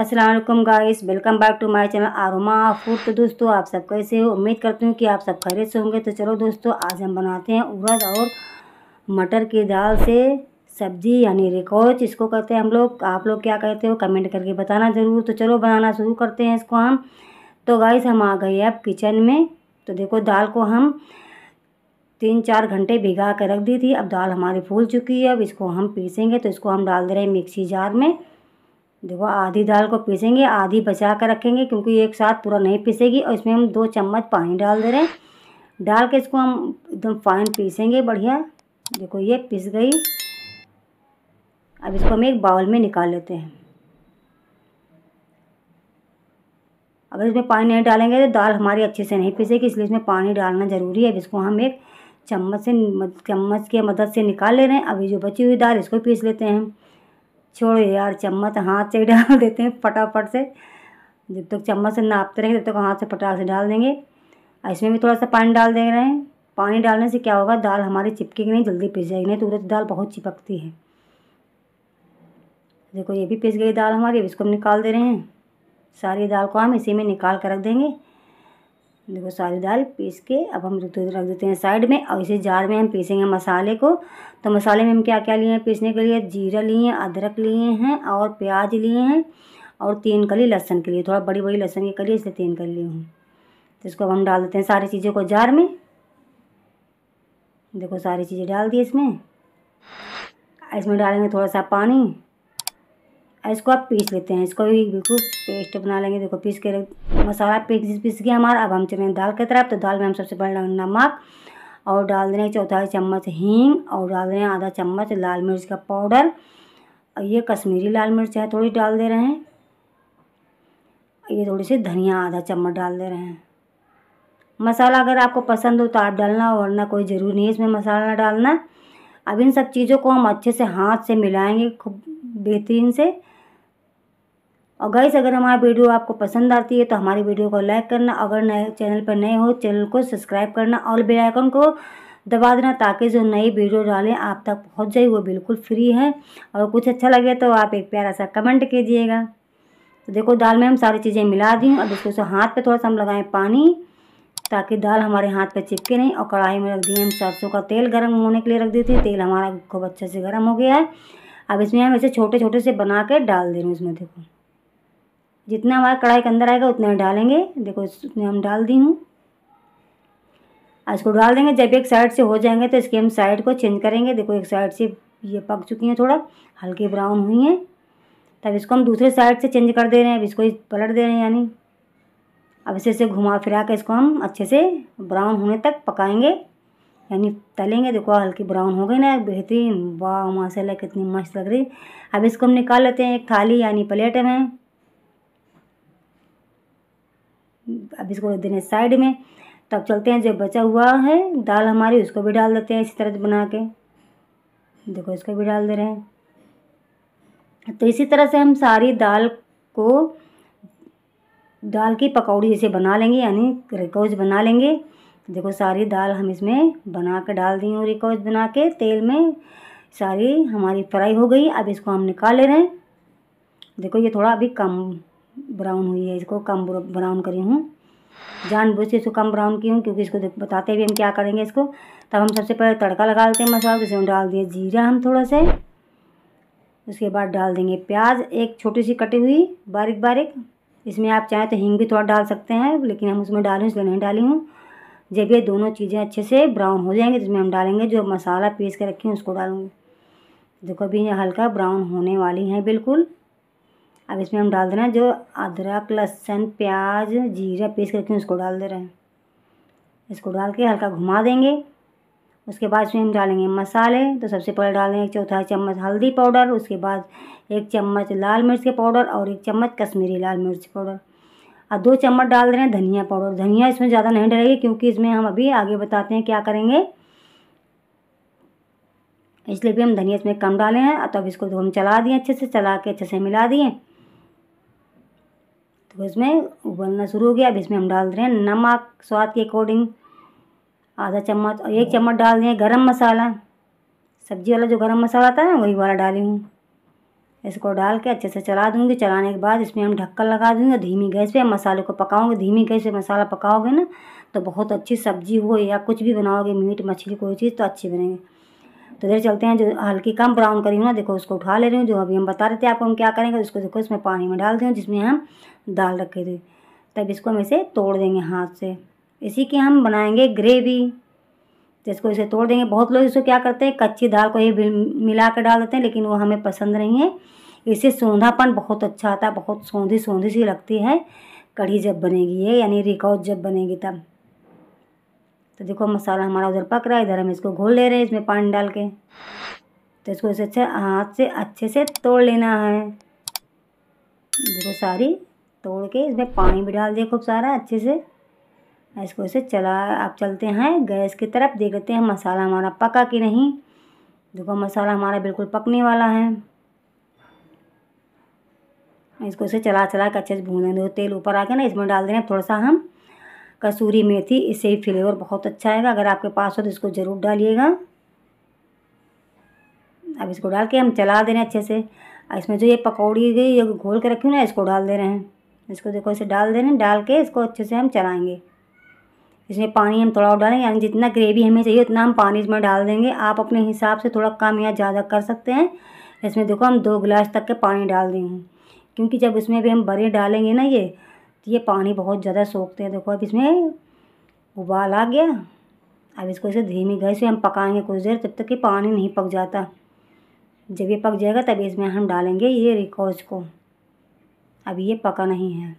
अस्सलाम वालेकुम guys, welcome back to my channel आरोमा फूड। तो दोस्तों आप सब कैसे हो? उम्मीद करती हूँ कि आप सब खैरियत से होंगे। तो चलो दोस्तों, आज हम बनाते हैं उड़द और मटर की दाल से सब्जी यानी रिकौच, इसको कहते हैं हम लोग। आप लोग क्या कहते हो कमेंट करके बताना ज़रूर। तो चलो बनाना शुरू करते हैं इसको हम। तो गाइस हम आ गए अब किचन में। तो देखो दाल को हम 3-4 घंटे भिगा कर रख दी थी। अब दाल हमारी फूल चुकी है, अब इसको हम पीसेंगे। तो इसको हम डाल दे रहे हैं मिक्सी जार में। देखो आधी दाल को पीसेंगे, आधी बचा कर रखेंगे क्योंकि एक साथ पूरा नहीं पीसेगी। और इसमें हम 2 चम्मच पानी डाल दे रहे हैं। डाल के इसको हम एकदम फाइन पीसेंगे, बढ़िया। देखो ये पिस गई। अब इसको हम एक बाउल में निकाल लेते हैं। अगर इसमें पानी नहीं डालेंगे तो दाल हमारी अच्छे से नहीं पीसेगी, इसलिए इसमें पानी डालना ज़रूरी है। अब इसको हम एक चम्मच की मदद से निकाल ले रहे हैं। अभी जो बची हुई दाल इसको पीस लेते हैं। छोड़ो यार, चम्मच हाथ से डाल देते हैं फटाफट से। जब तक चम्मच से नापते रहेंगे तब तक हाथ से फटाफट से डाल देंगे। और इसमें भी थोड़ा सा पानी डाल दे रहे हैं। पानी डालने से क्या होगा, दाल हमारी चिपकेगी नहीं, जल्दी पिस जाएगी। नहीं तो उड़द दाल बहुत चिपकती है। देखो ये भी पिस गई दाल हमारी। अब इसको हम निकाल दे रहे हैं। सारी दाल को हम इसी में निकाल कर रख देंगे। देखो सारी दाल पीस के अब हम रख देते हैं साइड में। और इसी जार में हम पीसेंगे मसाले को। तो मसाले में हम क्या क्या लिए हैं पीसने के लिए? जीरा लिए हैं, अदरक लिए हैं और प्याज लिए हैं और 3 कली लहसुन के लिए। थोड़ा बड़ी बड़ी लहसुन की कली, इसलिए 3 कली लिए हूँ। तो इसको अब हम डाल देते हैं सारी चीज़ों को जार में। देखो सारी चीज़ें डाल दी इसमें। इसमें डालेंगे थोड़ा सा पानी। इसको आप पीस लेते हैं, इसको भी बिल्कुल पेस्ट बना लेंगे। देखो पीस के मसाला पीस गया हमारा। अब हम चलेंगे दाल की तरफ। तो दाल में हम सबसे पहले नमक और डाल दे रहे हैं 1/4 चम्मच हींग और डाल दे रहे हैं आधा चम्मच लाल मिर्च का पाउडर। और ये कश्मीरी लाल मिर्च है, थोड़ी डाल दे रहे हैं। ये थोड़ी सी धनिया आधा चम्मच डाल दे रहे हैं। मसाला अगर आपको पसंद हो तो आप डालना, वरना कोई ज़रूरी नहीं है इसमें मसाला ना डालना। अब इन सब चीज़ों को हम अच्छे से हाथ से मिलाएँगे खूब बेहतरीन से। और गाइस अगर हमारी वीडियो आपको पसंद आती है तो हमारी वीडियो को लाइक करना। अगर नए चैनल पर नए हो, चैनल को सब्सक्राइब करना और बेल आइकन को दबा देना, ताकि जो नई वीडियो डालें आप तक पहुंच जाए। वो बिल्कुल फ्री है। और कुछ अच्छा लगे तो आप एक प्यारा सा कमेंट कीजिएगा। तो देखो दाल में हम सारी चीज़ें मिला दी। अब इसको हाथ पर थोड़ा सा हम लगाएँ पानी, ताकि दाल हमारे हाथ पर चिपके नहीं। और कढ़ाई में रख दिए हम सरसों का तेल, गर्म होने के लिए रख दी थी। तेल हमारा खूब अच्छे से गर्म हो गया है। अब इसमें हम ऐसे छोटे छोटे से बना के डाल दे रहे हैं इसमें। देखो जितना हमारा कढ़ाई के अंदर आएगा उतना डालेंगे। देखो उसमें हम डाल दी हूँ। इसको डाल देंगे। जब एक साइड से हो जाएंगे तो इसके हम साइड को चेंज करेंगे। देखो एक साइड से ये पक चुकी हैं, थोड़ा हल्की ब्राउन हुई हैं। तब इसको हम दूसरे साइड से चेंज कर दे रहे हैं। अब इसको पलट दे रहे हैं यानी। अब इसे घुमा फिरा के इसको हम अच्छे से ब्राउन होने तक पकाएंगे यानी तलेंगे। देखो हल्की ब्राउन हो गई ना, बेहतरीन। वाह माशाल्लाह कितनी मस्त लग रही। अब इसको हम निकाल लेते हैं एक थाली यानी प्लेट में। अब इसको रख देने साइड में। तो अब चलते हैं जो बचा हुआ है दाल हमारी, उसको भी डाल देते हैं इसी तरह बना के। देखो इसको भी डाल दे रहे हैं। तो इसी तरह से हम सारी दाल को दाल की पकौड़ी जैसे बना लेंगे यानी रिकौच बना लेंगे। देखो सारी दाल हम इसमें बना के डाल दी हूँ रिकौच बना के। तेल में सारी हमारी फ्राई हो गई। अब इसको हम निकाल ले रहे हैं। देखो ये थोड़ा अभी कम ब्राउन हुई है, इसको कम ब्राउन करी हूँ जानबूझ के। इसको कम ब्राउन की हूँ क्योंकि इसको बताते हुए हम क्या करेंगे इसको। तब हम सबसे पहले तड़का लगा लेते हैं मसाला। जिसमें डाल दिए जीरा हम थोड़ा से, उसके बाद डाल देंगे प्याज एक छोटी सी कटी हुई बारीक बारीक। इसमें आप चाहें तो हींग भी थोड़ा डाल सकते हैं, लेकिन हम उसमें डालें इसलिए नहीं डाली हूँ। जब ये दोनों चीज़ें अच्छे से ब्राउन हो जाएंगे जिसमें हम डालेंगे जो मसाला पीस के रखें उसको डालूँगे। देखो अभी ये हल्का ब्राउन होने वाली हैं बिल्कुल। अब इसमें हम डाल दे रहे हैं जो अदरक लहसुन प्याज जीरा पीस करके उसको डाल दे रहे हैं। इसको डाल के हल्का घुमा देंगे। उसके बाद इसमें हम डालेंगे मसाले। तो सबसे पहले डालेंगे 1/4 चम्मच हल्दी पाउडर, उसके बाद 1 चम्मच लाल मिर्च के पाउडर और 1 चम्मच कश्मीरी लाल मिर्च पाउडर। और 2 चम्मच डाल दे रहे हैं धनिया पाउडर। धनिया इसमें ज़्यादा नहीं डालेगी क्योंकि इसमें हम अभी आगे बताते हैं क्या करेंगे, इसलिए भी हम धनिया इसमें कम डाले हैं। तब इसको हम चला दिए अच्छे से, चला के अच्छे से मिला दिए। तो इसमें उबलना शुरू हो गया। अब इसमें हम डाल रहे हैं नमक स्वाद के अकॉर्डिंग, आधा चम्मच और 1 चम्मच डाल दें गरम मसाला। सब्ज़ी वाला जो गरम मसाला आता है ना वही वाला डाली हूँ। इसको डाल के अच्छे से चला दूँगी। चलाने के बाद इसमें हम ढक्कन लगा देंगे। धीमी गैस पे मसाले को पकाओगे, धीमी गैस पे मसाला पकाओगे ना तो बहुत अच्छी सब्जी हो या कुछ भी बनाओगे, मीट मछली कोई चीज़ तो अच्छी बनेगी। तो इधर चलते हैं, जो हल्की कम ब्राउन करी हूँ ना, देखो उसको उठा ले रही हूँ। जो अभी हम बता रहे थे आपको हम क्या करेंगे, उसको देखो इसमें पानी में डाल दें जिसमें हम दाल रखे थे। तब इसको हम इसे तोड़ देंगे हाथ से, इसी की हम बनाएंगे ग्रेवी। तो इसको इसे तोड़ देंगे। बहुत लोग इसको क्या करते हैं, कच्ची दाल को ही मिला कर डाल देते हैं, लेकिन वो हमें पसंद नहीं है। इससे सौंधापन बहुत अच्छा आता है, बहुत सौंधी सौंधी सी लगती है कढ़ी जब बनेगी ये, यानी रिकौट जब बनेगी तब। तो देखो मसाला हमारा उधर पक रहा है, इधर हम इसको घोल ले रहे हैं इसमें पानी डाल के। तो इसको इसे अच्छा हाथ से अच्छे से तोड़ लेना है। देखो सारी तोड़ के इसमें पानी भी डाल दिया खूब सारा अच्छे से। इसको इसे चला, आप चलते हैं गैस की तरफ, देखते हैं मसाला हमारा पका कि नहीं। देखो मसाला हमारा बिल्कुल पकने वाला है। इसको इसे चला चला के अच्छे से भून दो। तेल ऊपर आके ना इसमें डाल देना थोड़ा सा हम कसूरी मेथी, इससे ही फ्लेवर बहुत अच्छा आएगा। अगर आपके पास हो तो इसको ज़रूर डालिएगा। अब इसको डाल के हम चला दे रहे हैं अच्छे से। इसमें जो ये पकौड़ी गई ये घोल के रखी हूँ ना, इसको डाल दे रहे हैं। इसको देखो इसे डाल दे रहे हैं, डाल के इसको अच्छे से हम चलाएँगे। इसमें पानी हम थोड़ा और डालेंगे, यानी जितना ग्रेवी हमें चाहिए उतना हम पानी इसमें डाल देंगे। आप अपने हिसाब से थोड़ा कम या ज़्यादा कर सकते हैं। इसमें देखो हम 2 गिलास तक के पानी डाल दिए हैं, क्योंकि जब इसमें भी हम बड़े डालेंगे ना ये, तो ये पानी बहुत ज़्यादा सोखते हैं। देखो अब इसमें उबाल आ गया। अब इसको इसे धीमी गैस पे हम पकाएंगे कुछ देर, तब तक कि पानी नहीं पक जाता। जब ये पक जाएगा तभी इसमें हम डालेंगे ये रिकौच को। अब ये पका नहीं है।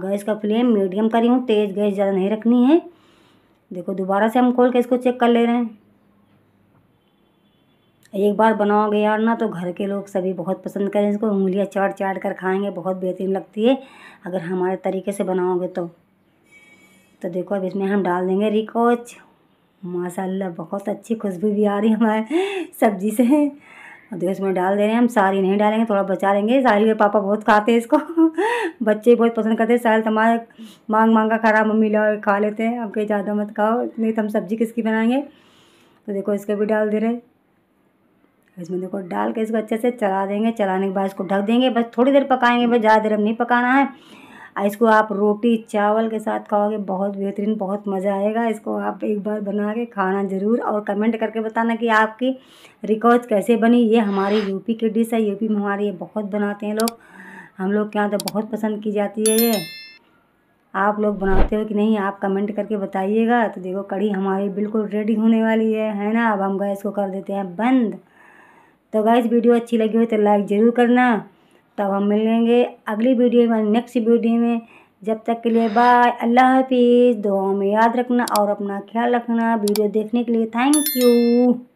गैस का फ्लेम मीडियम करी हूँ, तेज़ गैस ज़्यादा नहीं रखनी है। देखो दोबारा से हम खोल के इसको चेक कर ले रहे हैं। एक बार बनाओगे यार ना तो घर के लोग सभी बहुत पसंद करें इसको, उंगलियां चाट चाट कर खाएंगे, बहुत बेहतरीन लगती है अगर हमारे तरीके से बनाओगे तो। तो देखो अब इसमें हम डाल देंगे रिकौच। माशाल्लाह बहुत अच्छी खुशबू भी आ रही है हमारे सब्जी से। देखो इसमें डाल दे रहे हैं हम, सारी नहीं डालेंगे, थोड़ा बचा लेंगे। साहिल के पापा बहुत खाते हैं इसको, बच्चे बहुत पसंद करते हैं। साहिल तुम्हारा मांग मांग का खा रहा, मम्मी लाओ खा लेते हैं, अब कहीं ज़्यादा मत खाओ, इतनी तो हम सब्ज़ी किसकी बनाएंगे। तो देखो इसके भी डाल दे रहे हैं इसमें। देखो डाल के इसको अच्छे से चला देंगे। चलाने के बाद इसको ढक देंगे, बस थोड़ी देर पकाएंगे, बस ज़्यादा देर हम नहीं पकाना है। इसको आप रोटी चावल के साथ खाओगे बहुत बेहतरीन, बहुत मज़ा आएगा। इसको आप एक बार बना के खाना ज़रूर, और कमेंट करके बताना कि आपकी रिकौच कैसे बनी। ये हमारी यूपी की डिश है, यूपी में हमारे ये बहुत बनाते हैं लोग, हम लोग के यहाँ तो बहुत पसंद की जाती है ये। आप लोग बनाते हो कि नहीं, आप कमेंट करके बताइएगा। तो देखो कढ़ी हमारी बिल्कुल रेडी होने वाली है ना। अब हम गैस को कर देते हैं बंद। तो गाइस वीडियो अच्छी लगी हो तो लाइक ज़रूर करना। तब हम मिलेंगे अगली वीडियो में, नेक्स्ट वीडियो में। जब तक के लिए बाय, अल्लाह हाफिज़। दुआओं में याद रखना और अपना ख्याल रखना। वीडियो देखने के लिए थैंक यू।